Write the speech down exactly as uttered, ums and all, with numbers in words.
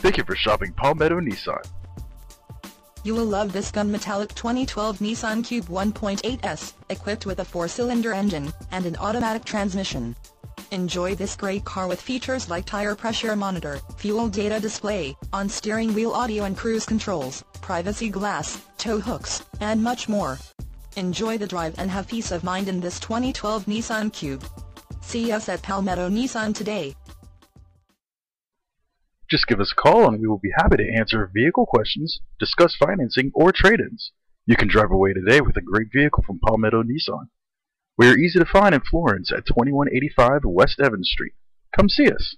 Thank you for shopping Palmetto Nissan. You will love this Gun Metallic twenty twelve Nissan Cube one point eight S, equipped with a four-cylinder engine and an automatic transmission. Enjoy this great car with features like tire pressure monitor, fuel data display, on steering wheel audio and cruise controls, privacy glass, tow hooks, and much more. Enjoy the drive and have peace of mind in this twenty twelve Nissan Cube. See us at Palmetto Nissan today. Just give us a call and we will be happy to answer vehicle questions, discuss financing, or trade-ins. You can drive away today with a great vehicle from Palmetto Nissan. We are easy to find in Florence at twenty-one eighty-five West Evans Street. Come see us.